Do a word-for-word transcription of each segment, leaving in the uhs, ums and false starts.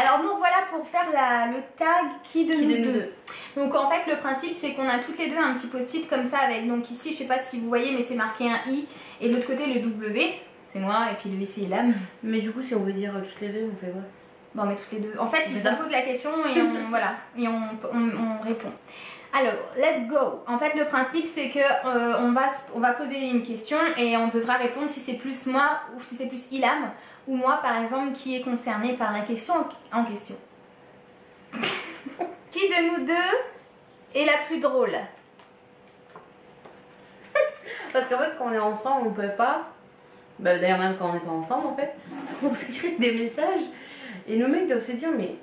Alors nous voilà pour faire la, le tag qui de, qui nous, de nous deux. Donc en fait le principe c'est qu'on a toutes les deux un petit post-it comme ça avec, donc ici je sais pas si vous voyez mais c'est marqué un I et de l'autre côté le W, c'est moi, et puis lui c'est Ilham. Mais du coup si on veut dire toutes les deux on fait quoi? Bon, on met toutes les deux. En fait ils se posent la question et on, voilà, et on, on, on répond. Alors, let's go. En fait, le principe c'est que euh, on, va, on va poser une question et on devra répondre si c'est plus moi ou si c'est plus Ilham ou moi par exemple qui est concerné par la question en question. Qui de nous deux est la plus drôle? Parce qu'en fait, quand on est ensemble, on peut pas. Bah, d'ailleurs, même quand on n'est pas ensemble, en fait, on s'écrit des messages et nos mecs doivent se dire mais.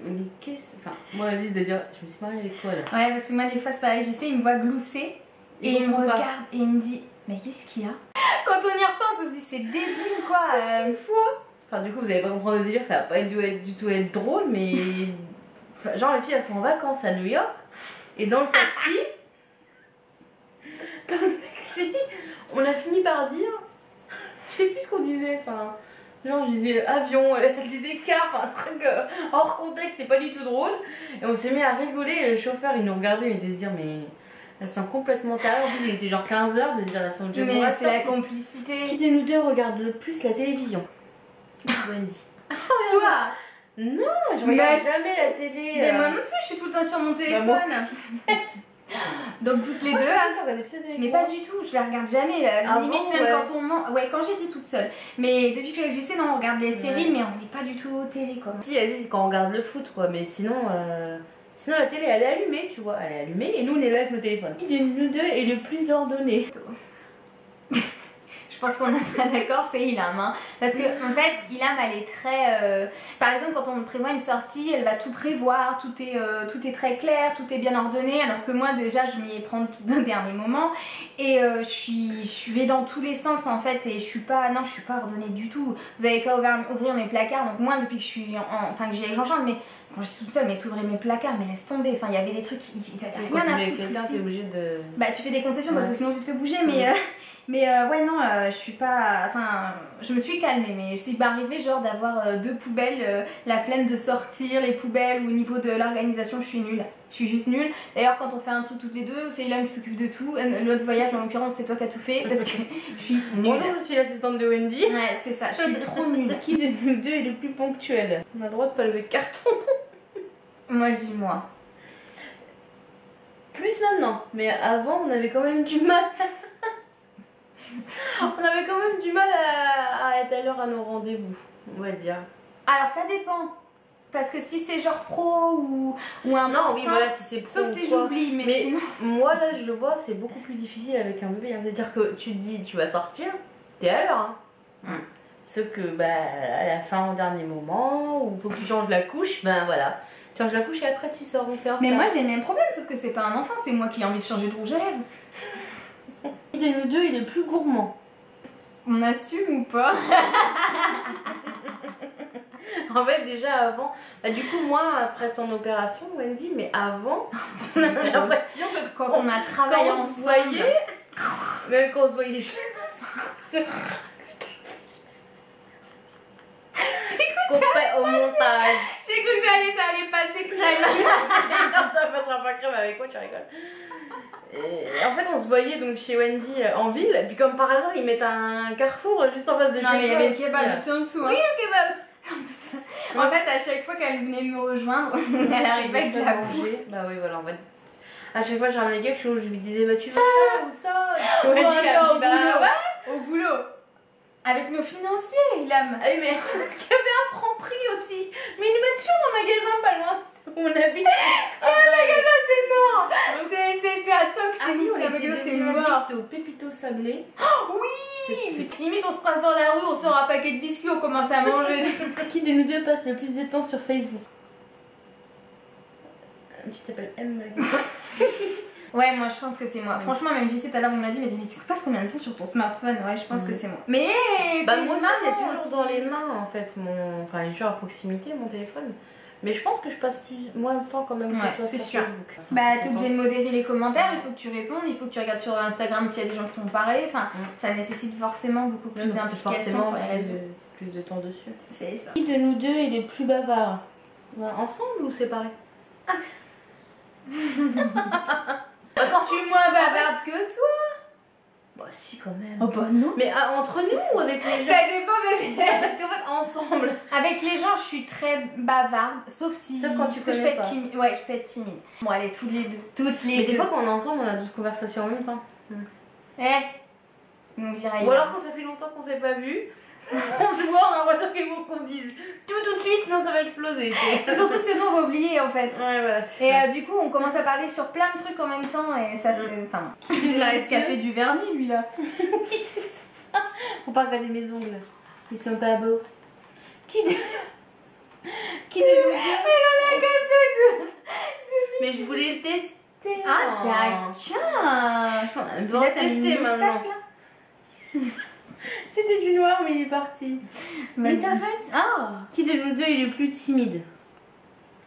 Mais qu'est-ce. Enfin, moi, Aziz de dire, je me suis mariée avec quoi là? Ouais, parce que moi, des fois, c'est pareil, je sais, il me voit glousser et, et il me regarde pas. Et il me dit, mais qu'est-ce qu'il y a? Quand on y repense, on se dit, c'est débile quoi! C'est une fois! Enfin, du coup, vous allez pas comprendre le délire, ça va pas être du, du tout être drôle, mais. Enfin, genre, les filles, elles sont en vacances à New York et dans le taxi. Dans le taxi, on a fini par dire. Je sais plus ce qu'on disait, enfin. Genre je disais avion, elle disait car, enfin un truc euh, hors contexte, c'est pas du tout drôle. Et on s'est mis à rigoler et le chauffeur il nous regardait, il devait se dire mais elles sont complètement tarées. En plus il était genre quinze heures de dire elles sont déjà. Mais c'est la complicité. Qui de nous deux regarde le plus la télévision? Wendy. Oh, toi? Non, je regarde jamais la télé. Mais euh... moi non plus, je suis tout le temps sur mon téléphone. Bah, donc toutes les ouais, deux hein. Mais pas du tout, je la regarde jamais la, ah limite bon, même ouais. Quand on ment, ouais quand j'étais toute seule, mais depuis que j'essaie non on regarde les séries ouais. Mais on n'est pas du tout au télé quoi. Si elle dit c'est quand on regarde le foot quoi, mais sinon euh... sinon la télé elle est allumée tu vois, elle est allumée et nous on est là avec nos téléphones. Qui de nous deux est le plus ordonné? Je pense qu'on sera d'accord, c'est Ilham. Hein. Parce que en fait, Ilham, elle est très. Euh... Par exemple, quand on prévoit une sortie, elle va tout prévoir, tout est, euh, tout est très clair, tout est bien ordonné. Alors que moi, déjà, je m'y prends tout d'un dernier moment. Et euh, je suis, je vais dans tous les sens en fait. Et je suis pas, non, je suis pas ordonnée du tout. Vous avez qu'à ouvrir, ouvrir mes placards. Donc moi, depuis que je suis, en, en, enfin que j'ai avec Jean-Charles, mais quand je suis toute seule, mais t'ouvrais mes placards, mais laisse tomber. Enfin, il y avait des trucs, ils avaient rien à foutre. T'es obligée de. Bah, tu fais des concessions ouais. Parce que sinon tu te fais bouger, mais. Ouais. Euh... Mais euh, ouais non, euh, je suis pas, enfin, je me suis calmée, mais c'est pas arrivé genre d'avoir euh, deux poubelles, euh, la flemme de sortir les poubelles ou au niveau de l'organisation, je suis nulle, je suis juste nulle. D'ailleurs quand on fait un truc toutes les deux, c'est Ilham qui s'occupe de tout, l'autre voyage en l'occurrence c'est toi qui as tout fait parce que je suis nulle. Bonjour, je suis l'assistante de Wendy. Ouais c'est ça, je suis trop nulle. Qui de nous deux est le plus ponctuel? On a le droit de pas lever de carton. Moi je dis moi. Plus maintenant, mais avant on avait quand même du mal. On avait quand même du mal à, à être à l'heure à nos rendez-vous, on va dire. Alors ça dépend, parce que si c'est genre pro ou, ou un non, oui, voilà, si c'est pro sauf si j'oublie, mais, mais sinon... Moi là je le vois, c'est beaucoup plus difficile avec un bébé, hein. C'est-à-dire que tu te dis tu vas sortir, t'es à l'heure, hein. Mm. Sauf que bah, à la fin, au dernier moment, ou faut que tu changes la couche, ben voilà. Tu changes la couche et après tu sors donc. Mais moi j'ai le même problème, sauf que c'est pas un enfant, c'est moi qui ai envie de changer de rouge à lèvres. Il est le deux, il est plus gourmand. On assume ou pas? En fait déjà avant, bah, du coup moi après son opération Wendy, mais avant on avait l'impression que quand on, on a travaillé on se voyait, même quand on se voyait chez nous, on au montage. J'ai cru que j'allais, ça allait passer crème. Non, ça passera pas crème avec moi, tu rigoles. Et en fait, on se voyait donc chez Wendy en ville, et puis comme par hasard, ils mettent un Carrefour juste en face de chez moi. Non, mais il y avait le kebab aussi en dessous. Hein. Oui, le kebab. En fait, à chaque fois qu'elle venait me rejoindre, elle arrivait avec la bougie. Bah oui, voilà, en fait. À chaque fois, j'ai ramené quelque chose, je lui disais, bah tu veux ça ou ça? Et Wendy, elle me dit, bah ouais, au boulot. Avec nos financiers, Ilham. Ah oui, mais parce qu'il y avait un Franprix aussi. Mais il y avait toujours un magasin pas loin où on habite. Ah, le magasin, c'est mort. C'est à Toc chez nous, c'est un magasin, c'est mort. Au Pépito sablé. Oh, oui. Limite, on se passe dans la rue, on sort un paquet de biscuits, on commence à manger. Qui de nous deux passe le plus de temps sur Facebook? Tu t'appelles M. Ouais, moi je pense que c'est moi. Franchement, même Jess tout à l'heure, il m'a dit, mais tu passes combien de temps sur ton smartphone? Ouais, je pense mmh. que c'est moi. Mais bah, moi, ça, il est toujours dans les mains en fait. Mon... Enfin, il est toujours à proximité, mon téléphone. Mais je pense que je passe plus... moins de temps quand même ouais, que toi sur sûr. Facebook. Enfin, bah, t'es obligé de modérer les commentaires, il faut que tu répondes, il faut que tu regardes sur Instagram s'il y a des gens qui t'ont parlé. Enfin, mmh. ça nécessite forcément beaucoup plus d'implication. Forcément, sur les réseaux. Plus de temps dessus. C'est ça. Qui de nous deux est le plus bavard? Ensemble ou séparés? Ah. Quand je suis moins bavarde que toi. Bah si quand même. Oh bah non. Mais à, entre nous ou avec les gens? Ça dépend mais... Parce qu'en fait ensemble. Avec les gens je suis très bavarde. Sauf si... Sauf quand tu parce que je peux être timide. Ouais je peux être timide. Bon allez toutes les deux. Toutes les mais deux. Des fois quand on est ensemble on a d'autres conversations en même temps. Mm. Eh donc j'irai. Ou alors quand ça fait longtemps qu'on s'est pas vu. On se voit, on a l'impression qu'il faut qu'on dise tout tout de suite, sinon ça va exploser. C'est surtout que sinon on va oublier en fait. Ouais, voilà, c'est ça. Et euh, du coup, on commence à parler sur plein de trucs en même temps et ça fait. Enfin. Il a escapé du vernis lui là. Oui, c'est ça. On parle de mes ongles. Ils sont pas beaux. Qui de. Qui de. Elle en a qu'un seul de. Mais je voulais le tester. Ah, d'accord. On doit tester maintenant. C'était du noir mais il est parti. Mais t'arrêtes. Ah. Qui de nous deux il est plus timide?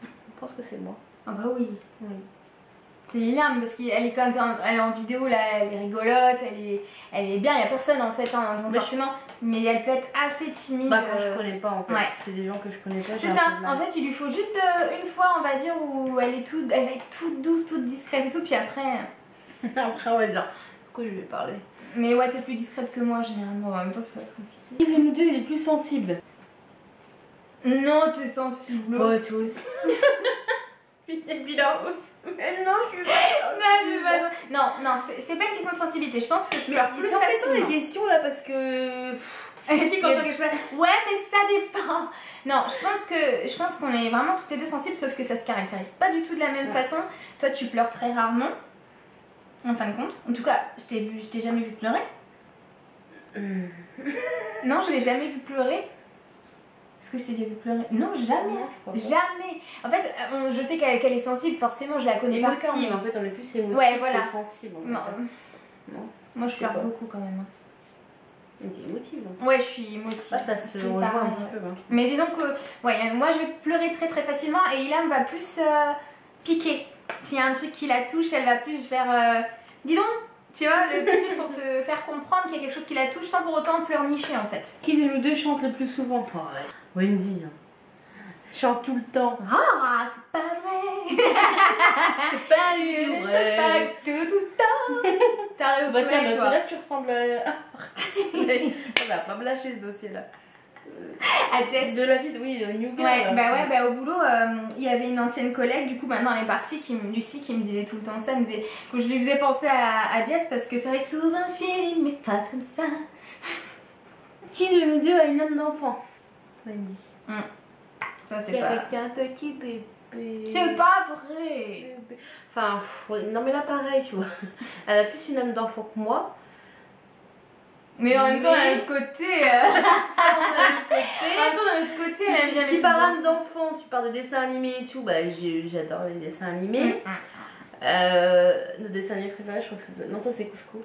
Je pense que c'est moi. Ah bah oui. Oui. C'est Ilham parce qu'elle est quand même, elle est en vidéo là, elle est rigolote, elle est, elle est bien, il n'y a personne en fait hein, donc bah, forcément, mais elle peut être assez timide. Bah quand euh... je connais pas en fait, ouais. C'est des gens que je connais pas. C'est ça, en fait il lui faut juste euh, une fois on va dire où elle est toute, elle va être toute douce, toute discrète et tout, puis après... après on va dire... je vais parler. Mais ouais, t'es plus discrète que moi généralement, en même temps c'est pas compliqué. Qui de nous deux il est plus sensible? Non, t'es sensible aussi. Ouais, toi aussi. T'es bilan. Mais non, je suis pas sensible. Non, non, c'est pas une question de sensibilité, je pense que je pleure plus facilement. C'est embêtant les questions là parce que... Et puis quand tu as quelque chose à... Ouais, mais ça dépend. Non, je pense que je pense qu'on est vraiment toutes les deux sensibles, sauf que ça se caractérise pas du tout de la même ouais. façon. Toi tu pleures très rarement. En fin de compte, en tout cas, je t'ai jamais vu pleurer. Mmh. Non, je l'ai jamais vu pleurer. Est-ce que je t'ai déjà vu pleurer? Non, jamais. Non, jamais. En fait, on, je sais qu'elle qu est sensible, forcément, je la connais émotive, par cœur. Mais... En fait, on est plus émotif ouais, voilà. que sensible. En fait. non. Non. Moi, je, je pleure beaucoup quand même. Mais t'es émotive. Hein. Ouais, je suis émotive. Ah, ça se rejoint un petit peu. Hein. Mais disons que, ouais, moi, je vais pleurer très très facilement et Ilham va plus euh, piquer. S'il y a un truc qui la touche, elle va plus vers euh, dis donc, tu vois, le petit truc pour te faire comprendre qu'il y a quelque chose qui la touche sans pour autant pleurnicher en fait. Qui de nous deux chante le plus souvent? Oh, ouais. Wendy hein. Chante tout le temps. Ah, c'est pas vrai. C'est pas lui. Je ne chante pas tout, tout le temps. T'as réussi bah, tiens, toi. C'est là que tu ressembles à... On va pas me lâcher ce dossier là. À Jess. De la vie, oui, New Girl. Ouais, bah ouais, bah au boulot, il euh, y avait une ancienne collègue, du coup maintenant elle est partie, qui, Lucie, qui me disait tout le temps ça, me disait, que je lui faisais penser à, à Jess parce que c'est vrai que souvent je finis mes phrases comme ça. Qui de nous deux a une âme d'enfant? Wendy. Mmh. Ça c'est pas... Avec un petit bébé. C'est pas vrai. Enfin, pff, non mais là pareil, tu vois. Elle a plus une âme d'enfant que moi. Mais en même temps, d'un autre côté, d'un autre côté, si par âme d'enfant, tu parles de dessins animés et tout, bah j'adore les dessins animés. Nos dessins animés préférés, je crois que c'est... Non, toi c'est Couscous.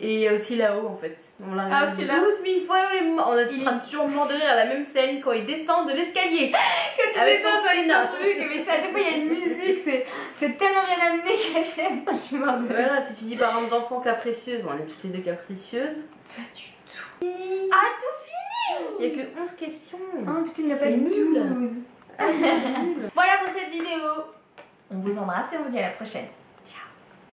Et aussi là-haut en fait. On l'a regardé douze mille fois, on est toujours mort de rire à la même scène quand ils descendent de l'escalier. Quand ils descendent avec son truc, mais à chaque fois il y a une musique, c'est tellement bien amené que j'aime, je suis mort de rire. Voilà, si tu dis par exemple d'enfant capricieuse, bon on est toutes les deux capricieuses. Pas du tout. Ah tout fini. Il n'y a que onze questions. Ah putain, il n'y a pas de douze. Voilà pour cette vidéo. On vous embrasse et on vous dit à la prochaine.